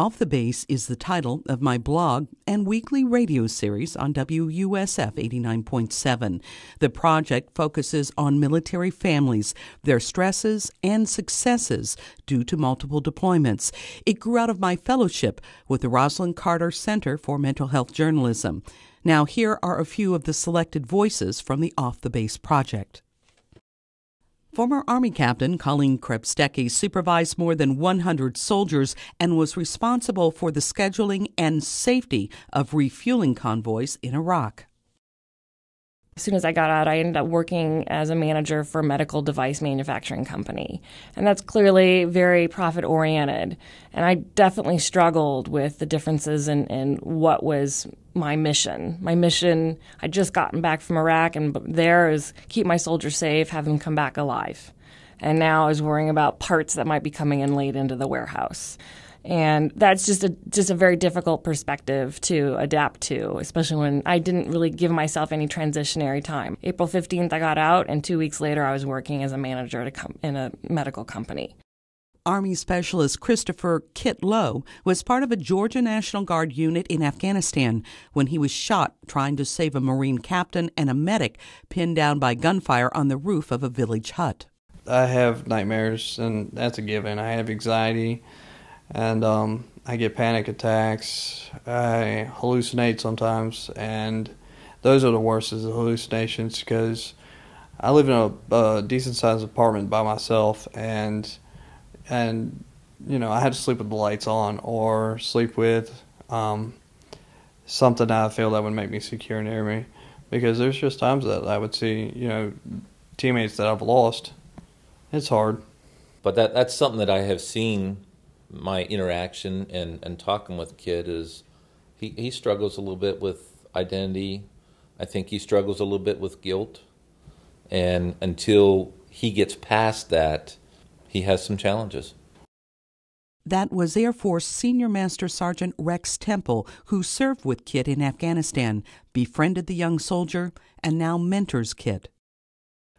Off the Base is the title of my blog and weekly radio series on WUSF 89.7. The project focuses on military families, their stresses and successes due to multiple deployments. It grew out of my fellowship with the Rosalind Carter Center for Mental Health Journalism. Now here are a few of the selected voices from the Off the Base project. Former Army Captain Colleen Krebstecki supervised more than 100 soldiers and was responsible for the scheduling and safety of refueling convoys in Iraq. As soon as I got out, I ended up working as a manager for a medical device manufacturing company. And that's clearly very profit-oriented. And I definitely struggled with the differences in what was my mission. My mission, I'd just gotten back from Iraq, and there is keep my soldiers safe, have them come back alive. And now I was worrying about parts that might be coming in late into the warehouse. And that's just a very difficult perspective to adapt to, especially when I didn't really give myself any transitionary time. April 15th, I got out, and 2 weeks later, I was working as a manager in a medical company. Army Specialist Christopher Kit Lowe was part of a Georgia National Guard unit in Afghanistan when he was shot trying to save a Marine captain and a medic pinned down by gunfire on the roof of a village hut. I have nightmares, and that's a given. I have anxiety. And I get panic attacks, I hallucinate sometimes, and those are the worst is the hallucinations, because I live in a decent-sized apartment by myself, and you know, I have to sleep with the lights on or sleep with something I feel that would make me secure near me, because there's just times that I would see, you know, teammates that I've lost. It's hard. But that's something that I have seen. My interaction and talking with the kid is he struggles a little bit with identity. I think he struggles a little bit with guilt. And until he gets past that, he has some challenges. That was Air Force Senior Master Sergeant Rex Temple, who served with Kit in Afghanistan, befriended the young soldier, and now mentors Kit.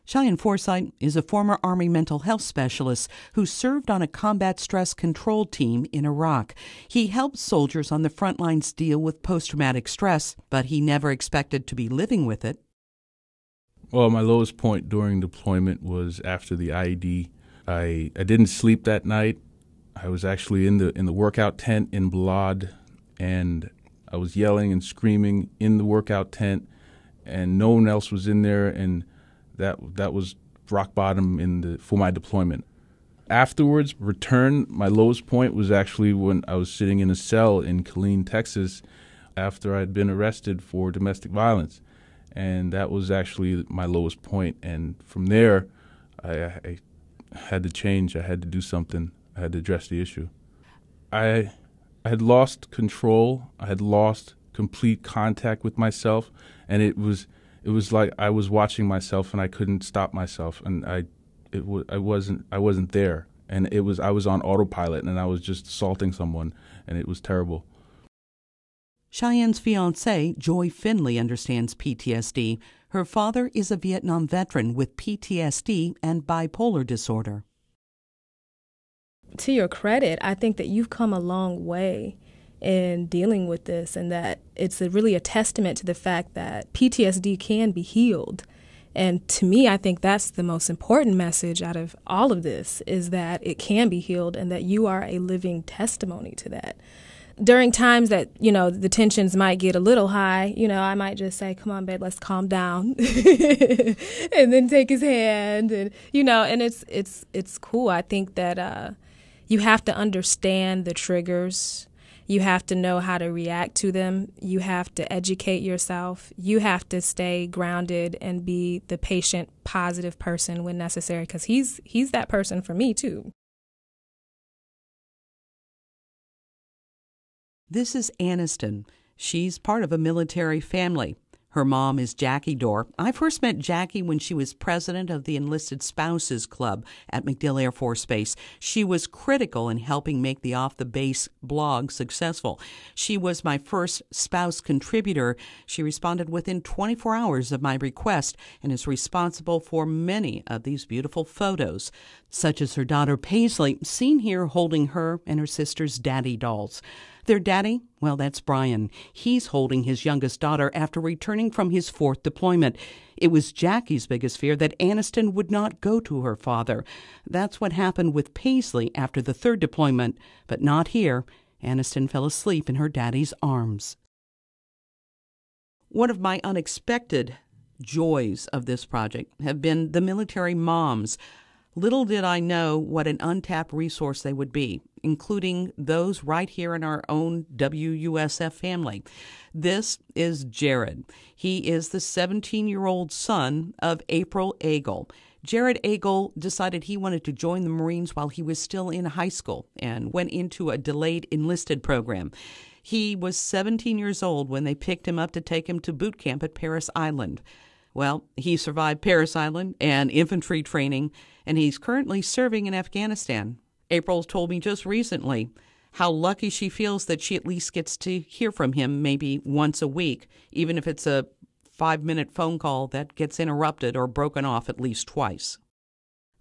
Cheyenne Forsyth is a former Army mental health specialist who served on a combat stress control team in Iraq. He helped soldiers on the front lines deal with post-traumatic stress, but he never expected to be living with it. Well, my lowest point during deployment was after the IED. I didn't sleep that night. I was actually in the workout tent in Balad, and I was yelling and screaming in the workout tent, and no one else was in there, and that was rock bottom for my deployment. Afterwards, return, my lowest point was actually when I was sitting in a cell in Killeen, Texas, after I'd been arrested for domestic violence. And that was actually my lowest point. And from there, I had to change. I had to do something. I had to address the issue. I had lost control. I had lost complete contact with myself. And it was like I was watching myself, and I couldn't stop myself, and I wasn't there, and I was on autopilot, and I was just assaulting someone, and it was terrible. Cheyenne's fiancée, Joy Finley, understands PTSD. Her father is a Vietnam veteran with PTSD and bipolar disorder. To your credit, I think that you've come a long way in dealing with this, and that it's really a testament to the fact that PTSD can be healed. And to me, I think that's the most important message out of all of this, is that it can be healed and that you are a living testimony to that. During times that, you know, the tensions might get a little high, you know, I might just say, come on, babe, let's calm down, and then take his hand, and, you know, and it's cool. I think that you have to understand the triggers. You have to know how to react to them. You have to educate yourself. You have to stay grounded and be the patient, positive person when necessary, because he's that person for me, too. This is Anniston. She's part of a military family. Her mom is Jackie Dorr. I first met Jackie when she was president of the Enlisted Spouses Club at MacDill Air Force Base. She was critical in helping make the Off the Base blog successful. She was my first spouse contributor. She responded within 24 hours of my request and is responsible for many of these beautiful photos, such as her daughter Paisley, seen here holding her and her sister's daddy dolls. Their daddy? Well, that's Brian. He's holding his youngest daughter after returning from his fourth deployment. It was Jackie's biggest fear that Anniston would not go to her father. That's what happened with Paisley after the third deployment, but not here. Anniston fell asleep in her daddy's arms. One of my unexpected joys of this project have been the military moms. Little did I know what an untapped resource they would be, including those right here in our own WUSF family. This is Jared. He is the 17-year-old son of April Agel. Jared Agel decided he wanted to join the Marines while he was still in high school and went into a delayed enlisted program. He was 17 years old when they picked him up to take him to boot camp at Parris Island. Well, he survived Parris Island and infantry training, and he's currently serving in Afghanistan. April told me just recently how lucky she feels that she at least gets to hear from him maybe once a week, even if it's a 5-minute phone call that gets interrupted or broken off at least twice.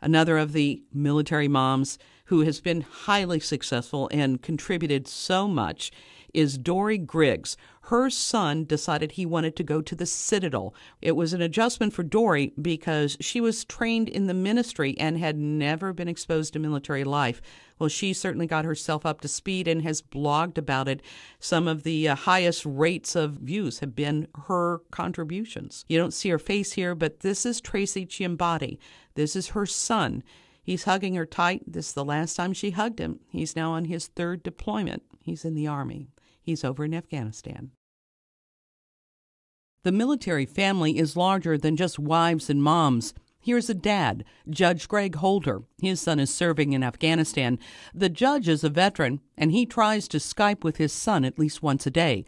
Another of the military moms who has been highly successful and contributed so much is Dori Griggs. Her son decided he wanted to go to the Citadel. It was an adjustment for Dori because she was trained in the ministry and had never been exposed to military life. Well, she certainly got herself up to speed and has blogged about it. Some of the highest rates of views have been her contributions. You don't see her face here, but this is Tracy Chimbody. This is her son. He's hugging her tight. This is the last time she hugged him. He's now on his third deployment. He's in the Army. He's over in Afghanistan. The military family is larger than just wives and moms. Here's a dad, Judge Greg Holder. His son is serving in Afghanistan. The judge is a veteran, and he tries to Skype with his son at least once a day.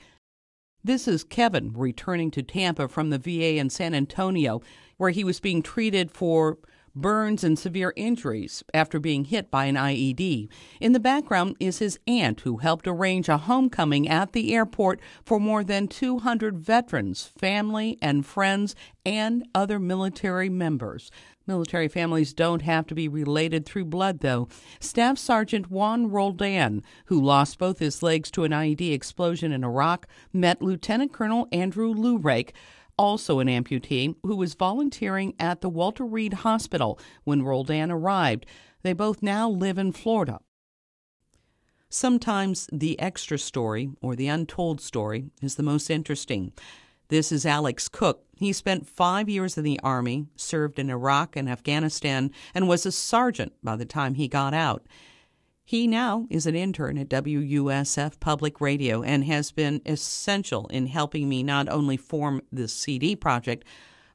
This is Kevin returning to Tampa from the VA in San Antonio, where he was being treated for burns and severe injuries after being hit by an IED. In the background is his aunt, who helped arrange a homecoming at the airport for more than 200 veterans, family and friends, and other military members. Military families don't have to be related through blood, though. Staff Sergeant Juan Roldan, who lost both his legs to an IED explosion in Iraq, met Lieutenant Colonel Andrew Lurake, also an amputee, who was volunteering at the Walter Reed Hospital when Roldan arrived. They both now live in Florida. Sometimes the extra story, or the untold story, is the most interesting. This is Alex Cook. He spent 5 years in the Army, served in Iraq and Afghanistan, and was a sergeant by the time he got out. He now is an intern at WUSF Public Radio and has been essential in helping me not only form this CD project,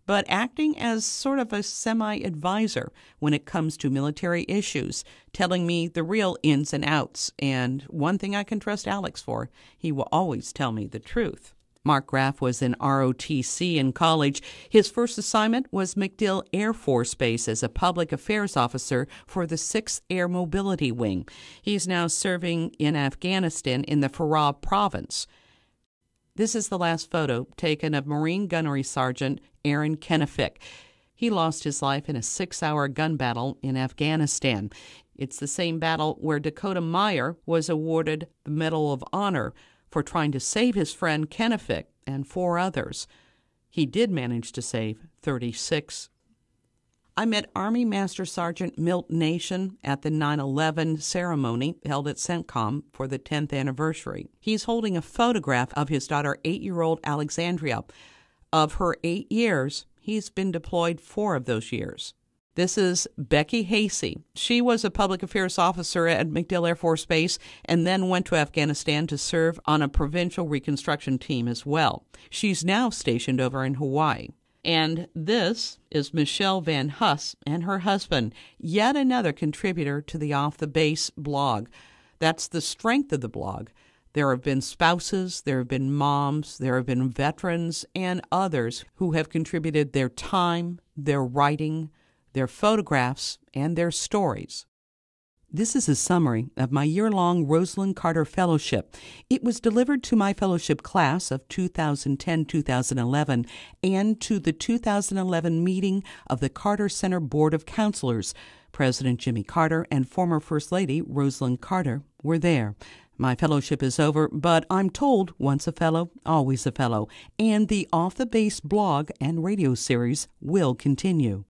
but acting as sort of a semi-advisor when it comes to military issues, telling me the real ins and outs. And one thing I can trust Alex for, he will always tell me the truth. Mark Graf was in ROTC in college. His first assignment was MacDill Air Force Base as a public affairs officer for the 6th Air Mobility Wing. He's now serving in Afghanistan in the Farah province. This is the last photo taken of Marine Gunnery Sergeant Aaron Kenefick. He lost his life in a 6-hour gun battle in Afghanistan. It's the same battle where Dakota Meyer was awarded the Medal of Honor for trying to save his friend Kenefick and 4 others. He did manage to save 36. I met Army Master Sergeant Milt Nation at the 9/11 ceremony held at CENTCOM for the 10th anniversary. He's holding a photograph of his daughter, 8-year-old Alexandria. Of her 8 years, he's been deployed 4 of those years. This is Becky Hasey. She was a public affairs officer at MacDill Air Force Base and then went to Afghanistan to serve on a provincial reconstruction team as well. She's now stationed over in Hawaii. And this is Michelle Van Huss and her husband, yet another contributor to the Off the Base blog. That's the strength of the blog. There have been spouses, there have been moms, there have been veterans and others who have contributed their time, their writing, their photographs, and their stories. This is a summary of my year-long Rosalind Carter Fellowship. It was delivered to my fellowship class of 2010-2011 and to the 2011 meeting of the Carter Center Board of Counselors. President Jimmy Carter and former First Lady Rosalynn Carter were there. My fellowship is over, but I'm told once a fellow, always a fellow, and the Off the Base blog and radio series will continue.